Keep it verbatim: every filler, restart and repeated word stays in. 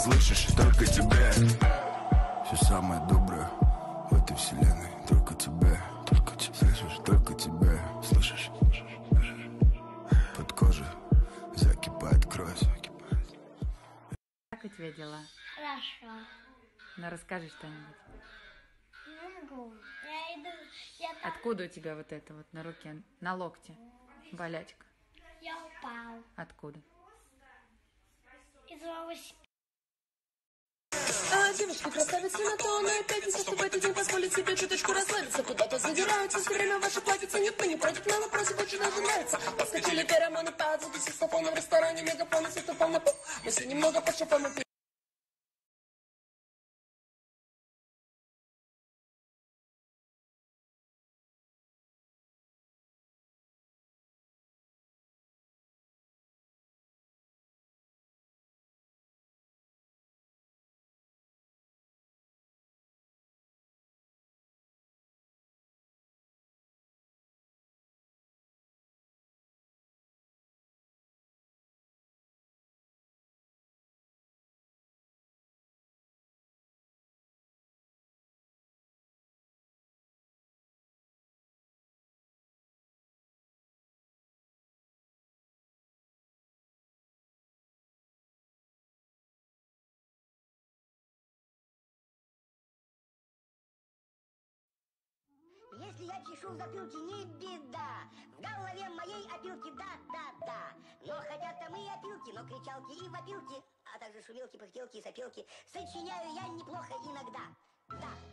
слышишь, только тебе. Все самое доброе в этой вселенной только тебе. Только тебе слышишь, только тебе слышишь. Под кожей закипает кровь. Как у тебя дела? Хорошо. Ну расскажи что-нибудь. Не могу. Я иду. Я там... Откуда у тебя вот это вот на руке, на локте болячка? Я упал. Откуда? Из велосипеда. А, девушки, красавицы на то, но и пятница, чтобы этот день позволит себе чуточку расслабиться. Куда-то задираются, все время ваши платьица. Нет, мы не против, но вопросы больше даже нравятся. Поскочили пироманы по отзыву, с саксофоном в ресторане, мегафон и светофон на пол. Мы все немного по шапану пили. Если я чешу затылки, не беда. В голове моей опилки, да-да-да. Но хотят-то мы опилки, но кричалки и вопилки, а также шумелки, пыхтелки и сопелки сочиняю я неплохо иногда. Да.